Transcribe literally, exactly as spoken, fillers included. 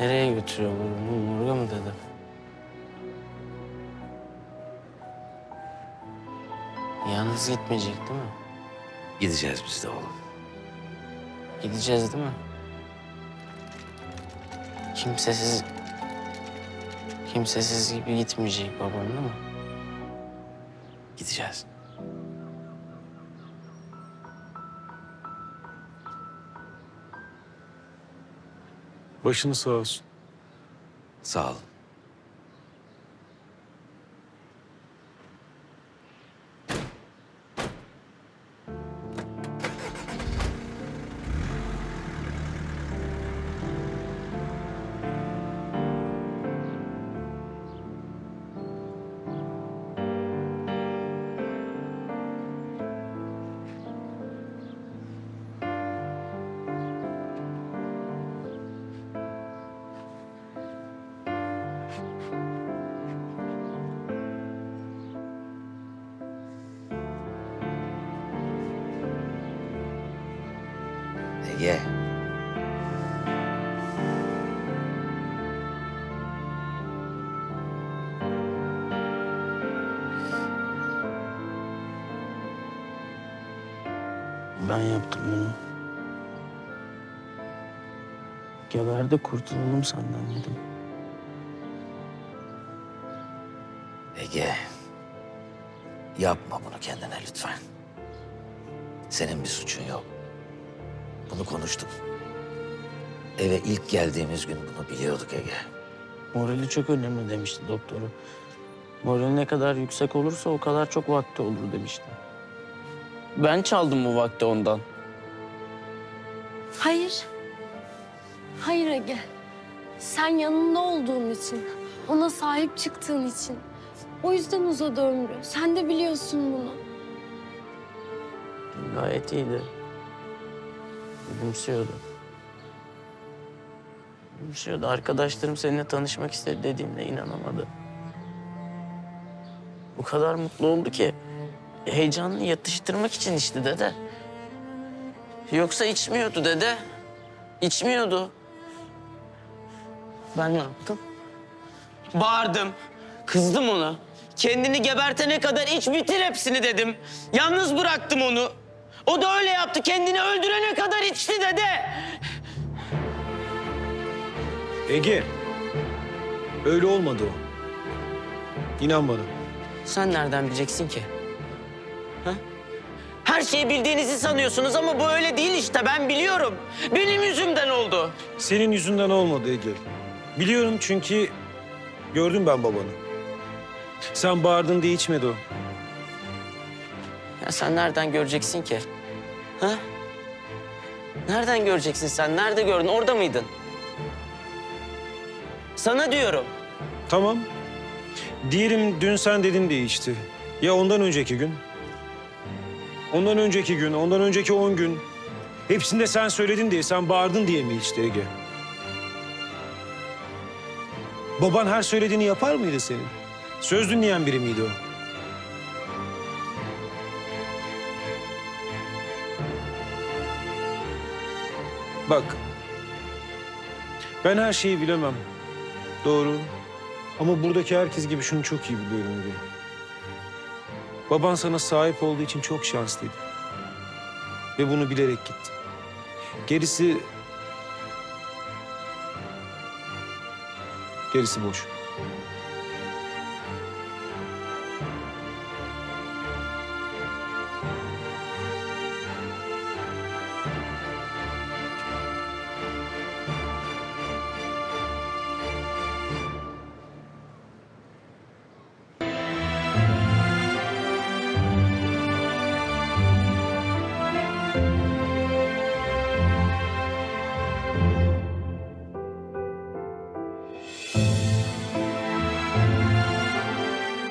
Nereye götürüyor bunu? Morga mı dedi? Yalnız gitmeyecek değil mi? Gideceğiz biz de oğlum. Gideceğiz değil mi? Kimsesiz... Kimsesiz gibi gitmeyecek babam değil mi? Gideceğiz. Başını sağ olsun. Sağ ol. Yeah. Ben yaptım bunu. Geber de kurtulalım senden dedim. Ege. Yapma bunu kendine lütfen. Senin bir suçun yok. Bunu konuştuk. Eve ilk geldiğimiz gün bunu biliyorduk Ege. Morali çok önemli demişti doktoru. Morali ne kadar yüksek olursa o kadar çok vakti olur demişti. Ben çaldım bu vakti ondan. Hayır. Hayır Ege. Sen yanında olduğun için, ona sahip çıktığın için. O yüzden uzadı ömrü. Sen de biliyorsun bunu. Gayet iyiydi. Gülümsüyordu. Gülümsüyordu. Arkadaşlarım seninle tanışmak istedi dediğimde inanamadı. O kadar mutlu oldu ki heyecanını yatıştırmak için içti dede. Yoksa içmiyordu dede. İçmiyordu. Ben ne yaptım? Bağırdım. Kızdım ona. Kendini gebertene kadar iç bitir hepsini dedim. Yalnız bıraktım onu. O da öyle yaptı. Kendini öldürene kadar içti dede. Ege. Öyle olmadı o. İnan bana. Sen nereden bileceksin ki? Ha? Her şeyi bildiğinizi sanıyorsunuz ama bu öyle değil işte. Ben biliyorum. Benim yüzümden oldu. Senin yüzünden olmadı Ege. Biliyorum çünkü gördüm ben babanı. Sen bağırdın diye içmedi o. Ya sen nereden göreceksin ki? Ha? Nereden göreceksin sen? Nerede gördün? Orada mıydın? Sana diyorum. Tamam. Diyelim dün sen dedin diye içti. Ya ondan önceki gün? Ondan önceki gün, ondan önceki on gün. Hepsinde sen söyledin diye, sen bağırdın diye mi içti Ege? Baban her söylediğini yapar mıydı senin? Söz dinleyen biri miydi o? Bak, ben her şeyi bilemem, doğru. Ama buradaki herkes gibi şunu çok iyi biliyorum diye. Baban sana sahip olduğu için çok şanslıydı. Ve bunu bilerek gitti. Gerisi... Gerisi boş.